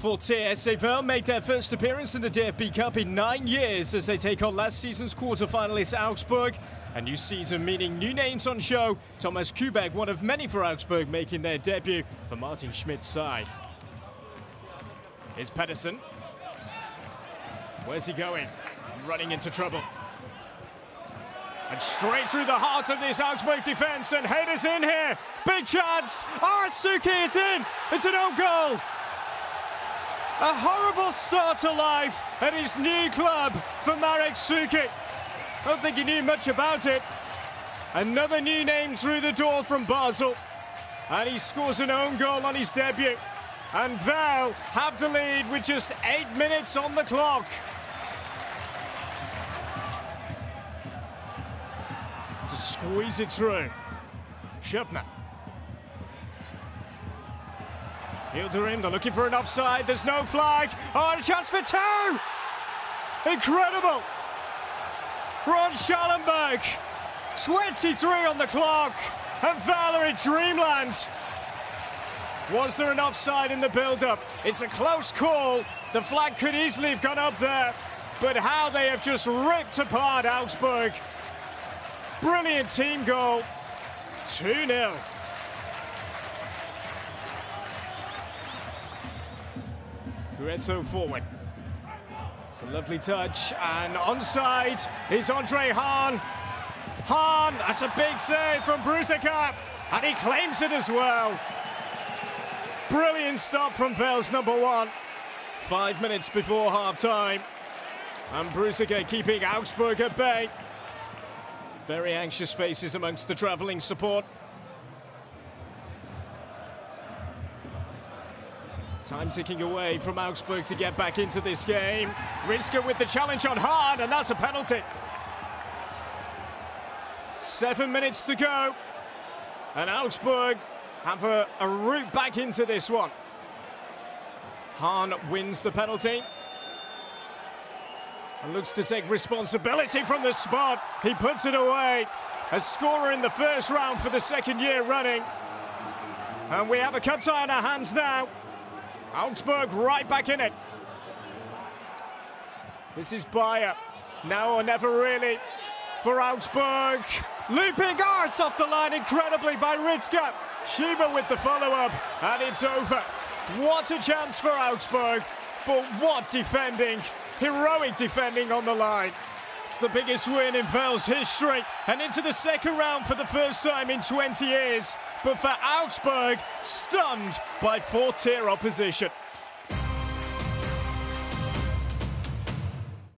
forte. SC Verl make their first appearance in the DFB Cup in 9 years as they take on last season's quarter-finalists Augsburg. A new season meaning new names on show. Thomas Kubek, one of many for Augsburg, making their debut for Martin Schmidt's side. Here's Pedersen. Where's he going? Running into trouble. And straight through the heart of this Augsburg defence, and headers in here. Big chance. Suchý, it's in. It's an own goal. A horrible start to life at his new club for Marek Suchý. I don't think he knew much about it. Another new name through the door from Basel. And he scores an own goal on his debut. And Verl have the lead with just 8 minutes on the clock. To squeeze it through. Schöpner. Hilderim, they're looking for an offside. There's no flag. Oh, and a chance for two! Incredible! Ron Schallenberg, 23 on the clock, and Verl in dreamland. Was there an offside in the build-up? It's a close call. The flag could easily have gone up there, but how they have just ripped apart Augsburg. Brilliant team goal, 2-0. Guretto forward. It's a lovely touch, and onside is Andre Hahn. Hahn, that's a big save from Brusica, and he claims it as well. Brilliant stop from Verl's number one. 5 minutes before half-time, and Brusica keeping Augsburg at bay. Very anxious faces amongst the travelling support. Time ticking away from Augsburg to get back into this game. Rizka with the challenge on Hahn, and that's a penalty. 7 minutes to go, and Augsburg have a route back into this one. Hahn wins the penalty. And looks to take responsibility from the spot. He puts it away. A scorer in the first round for the second year running. And we have a cup tie on our hands now. Augsburg right back in it. This is Bayer. Now or never really for Augsburg. Looping arts off the line incredibly by Ritzka. Schieber with the follow-up. And it's over. What a chance for Augsburg. But what defending. Heroic defending on the line. It's the biggest win in Verl's history, and into the second round for the first time in 20 years. But for Augsburg, stunned by four-tier opposition.